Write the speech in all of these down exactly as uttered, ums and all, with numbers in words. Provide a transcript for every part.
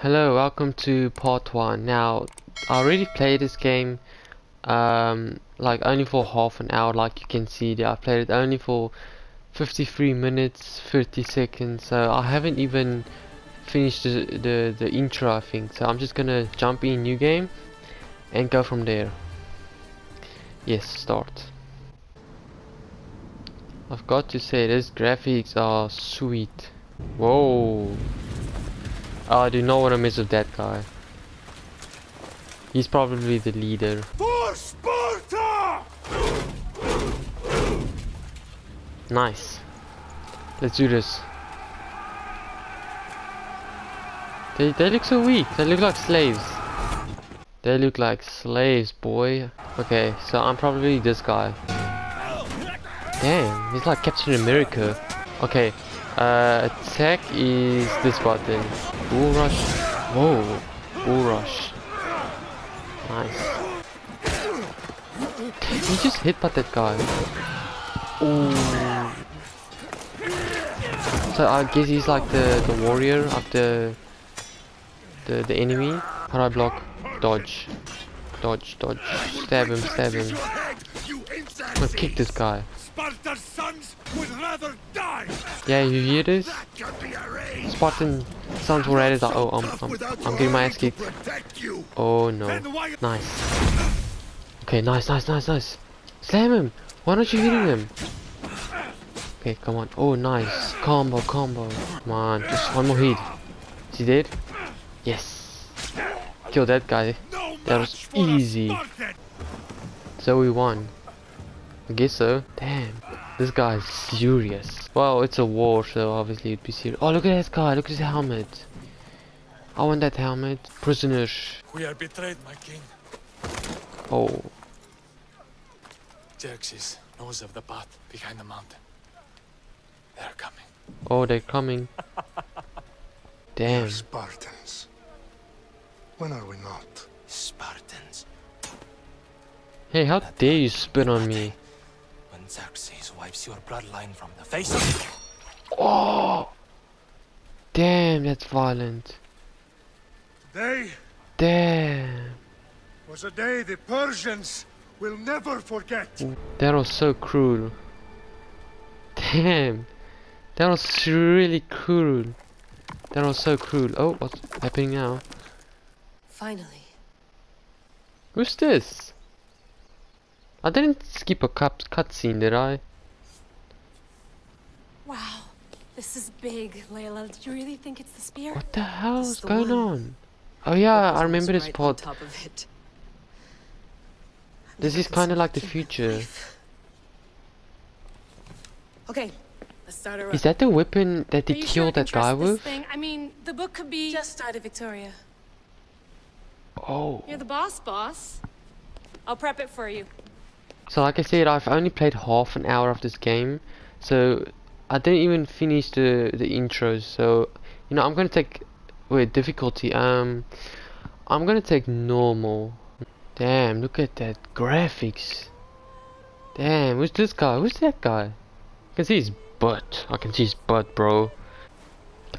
Hello, welcome to part one. Now, I already played this game, um, like only for half an hour, like you can see there. I played it only for fifty-three minutes, thirty seconds, so I haven't even finished the, the, the intro, I think. So I'm just gonna jump in new game and go from there. Yes, start. I've got to say, these graphics are sweet. Whoa. I do not want to mess with that guy. He's probably the leader. For Sparta! Nice. Let's do this. They, they look so weak. They look like slaves. They look like slaves, boy. Okay, so I'm probably this guy. Damn, he's like Captain America. Okay. Uh, attack is this button. Bull rush. Whoa. Bull rush. Nice. He just hit by that guy. Ooh. So I guess he's like the, the warrior of the, the the enemy. How do I block? Dodge. Dodge, dodge. Stab him, stab him. I'm gonna kick this guy. Sparta's sons would rather die. Yeah, you hear this? Spartan sons would rather die. Oh, I'm, I'm, I'm getting my ass kicked. Oh no. Nice. Okay, nice, nice, nice, nice. Slam him. Why aren't you hitting him? Okay, come on. Oh, nice. Combo, combo. Come on, just one more hit. Is he dead? Yes. Kill that guy. That was easy. So we won. I guess so. Damn, this guy is serious. Well, it's a war, so obviously it'd be serious. Oh, look at this guy! Look at his helmet. I want that helmet. Prisoners. We are betrayed, my king. Oh. Xerxes knows of the path behind the mountain. They're coming. Oh, they're coming. Damn. We're Spartans. When are we not Spartans? Hey, how dare you spit on me? Xerxes wipes your bloodline from the face of you. Oh! Damn, that's violent. Today. Damn. Was a day the Persians will never forget. That was so cruel. Damn. That was really cruel. That was so cruel. Oh, what's happening now? Finally. Who's this? I didn't skip a cutscene, did I? Wow, this is big, Layla. Do you really think it's the spear? What the hell is going on? Oh yeah, I remember this part. This is kind of like the future. Okay, let's start her up. Is that the weapon that they killed that guy with? I mean, the book could be just out of Victoria. Oh. You're the boss, boss. I'll prep it for you. So like I said, I've only played half an hour of this game, so I didn't even finish the the intros. So you know, I'm gonna take wait difficulty. Um, I'm gonna take normal. Damn, look at that graphics. Damn, who's this guy? Who's that guy? I can see his butt. I can see his butt, bro.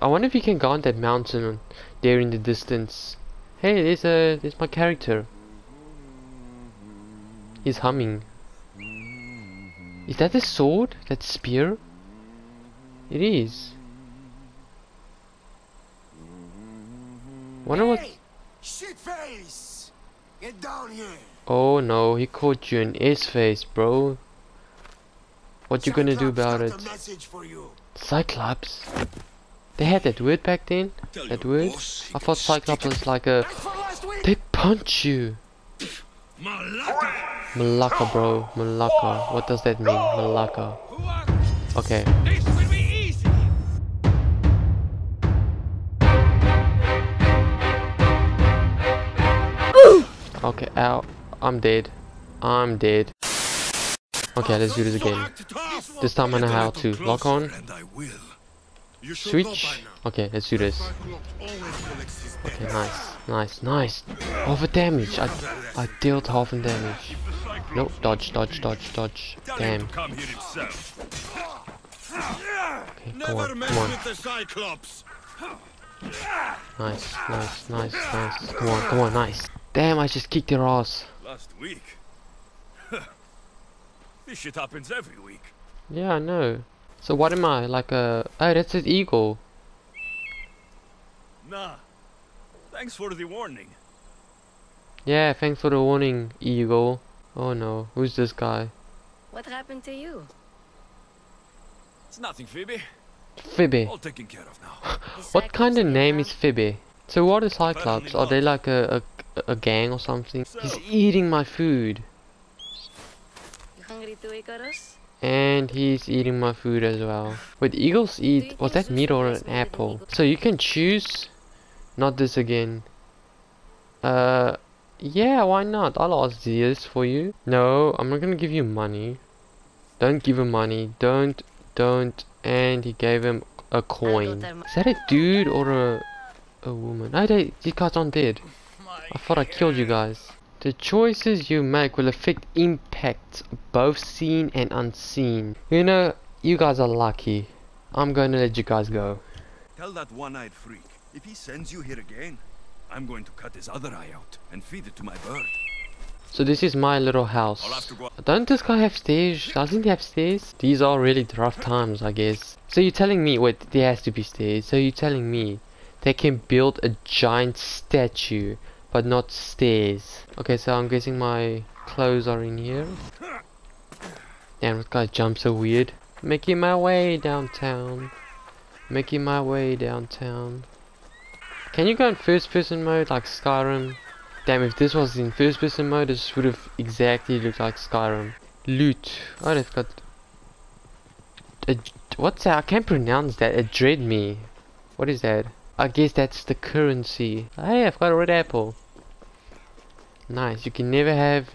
I wonder if you can go on that mountain there in the distance. Hey, there's a there's my character. He's humming. Is that a sword? That spear? It is. Wonder what. Hey, shit face! Get down here! Oh no, he caught you in his face, bro. What you gonna do about it? Cyclops? They had that word back then? That word? I thought Cyclops was like a. They punch you! Malaka! Malaka, bro. Malaka. What does that mean? Malaka. Okay. This will be easy. Ooh. Okay, ow. I'm dead. I'm dead. Okay, let's do this again. This time I know how to. Lock on. Switch. Okay, let's do this. Okay, nice. Nice, nice. Half a damage. I, I dealt half a damage. Nope, dodge, dodge, dodge, dodge. Damn. Okay, come on, come on. Nice, nice, nice, nice. Come on, come on, nice. Damn, I just kicked their ass. Last week. This shit happens every week. Yeah, I know. So what am I, like a... Hey, that's his eagle. Nah. Thanks for the warning. Yeah, thanks for the warning, eagle. Oh no, who's this guy? What happened to you? It's nothing, Phoebe. Phoebe. All taken care of now. What kind of name is Phoebe? So what are Cyclops? Are they like a, a, a gang or something? So, he's eating my food. You hungry too, Akaros? And he's eating my food as well. Wait, eagles eat... Was that meat or an apple? So you can choose... Not this again. Uh... Yeah, why not? I'll ask this for you. No, I'm not gonna give you money. Don't give him money. Don't... Don't... And he gave him a coin. Is that a dude or a... A woman? No, they, these guys aren't dead. I thought I killed you guys. The choices you make will affect impacts, both seen and unseen. You know, you guys are lucky. I'm going to let you guys go. Tell that one-eyed freak, if he sends you here again, I'm going to cut his other eye out and feed it to my bird. So this is my little house. Don't this guy have stairs? Doesn't he have stairs? These are really rough times, I guess. So you're telling me, wait, there has to be stairs. So you're telling me they can build a giant statue, but not stairs. Okay, so I'm guessing my clothes are in here. Damn, this guy jumps so weird. Making my way downtown. Making my way downtown. Can you go in first person mode like Skyrim? Damn, if this was in first person mode, this would have exactly looked like Skyrim. Loot. Oh, they've got... A, what's that? I can't pronounce that. A dread me. What is that? I guess that's the currency. Hey, I've got a red apple. Nice, you can never have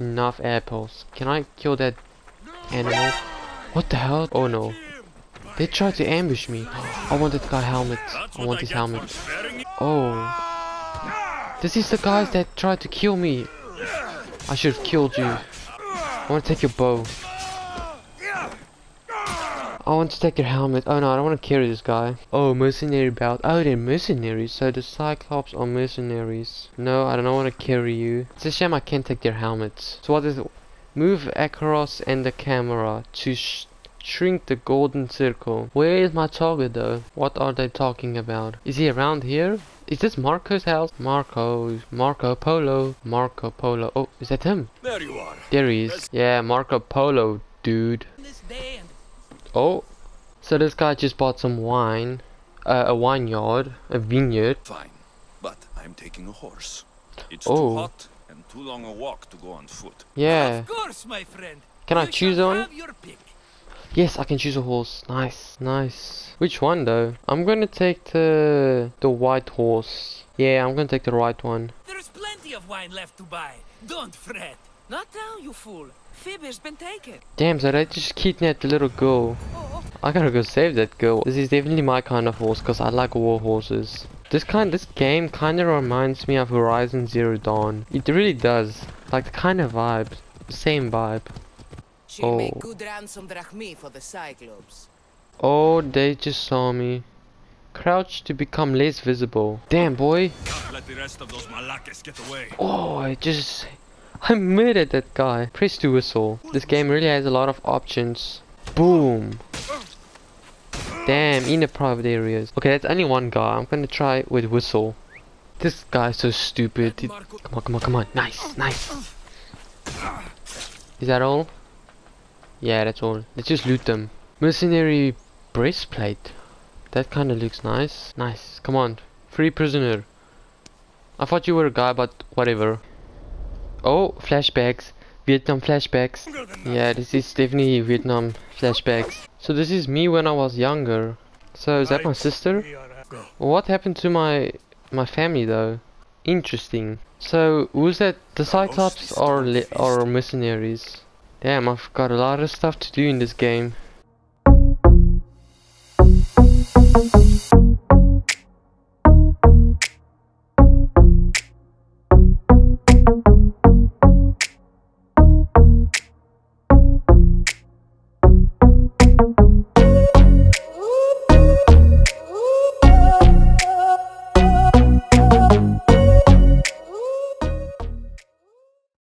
enough apples. Can I kill that animal? What the hell? Oh no. They tried to ambush me. I want that guy helmet. I want his helmet. Oh. This is the guys that tried to kill me. I should have killed you. I want to take your bow. I want to take your helmet. Oh no, I don't want to carry this guy. Oh, mercenary belt. Oh, they're mercenaries. So the Cyclops are mercenaries. No, I don't want to carry you. It's a shame I can't take their helmets. So what is it? Move Akaros and the camera to sh shrink the golden circle. Where is my target though? What are they talking about? Is he around here? Is this Marco's house? Marco, Marco Polo, Marco Polo. Oh, is that him? There you are. There he is. Yeah, Marco Polo, dude. Oh, so this guy just bought some wine, uh, a vineyard, a vineyard. Fine, but I'm taking a horse. It's oh. too hot and too long a walk to go on foot. Yeah. Of course, my friend. Can you I choose one? Yes, I can choose a horse. Nice, nice. Which one though? I'm gonna take the the white horse. Yeah, I'm gonna take the right one. There's plenty of wine left to buy. Don't fret. Not now, you fool. Phoebe's been taken. Damn, so they just kidnapped the little girl. Oh. I gotta go save that girl. This is definitely my kind of horse, cause I like war horses. This kind, this game kind of reminds me of Horizon Zero Dawn. It really does. Like the kind of vibe, same vibe. She oh. Make good ransom drachmi for the Cyclops. Oh, they just saw me. Crouch to become less visible. Damn, boy. Can't let the rest of those Malakas get away. Oh, I just. I murdered that guy. Press to whistle. This game really has a lot of options. Boom. Damn, in the private areas. Okay, that's only one guy. I'm gonna try with whistle. This guy's so stupid. He... Come on, come on, come on. Nice, nice. Is that all? Yeah, that's all. Let's just loot them. Mercenary breastplate. That kind of looks nice. Nice. Come on. Free prisoner. I thought you were a guy, but whatever. Oh, flashbacks. Vietnam flashbacks. Yeah, this is definitely Vietnam flashbacks. So this is me when I was younger. So is that my sister? What happened to my my family though? Interesting. So who's that? The Cyclops are, are mercenaries. Damn, I've got a lot of stuff to do in this game.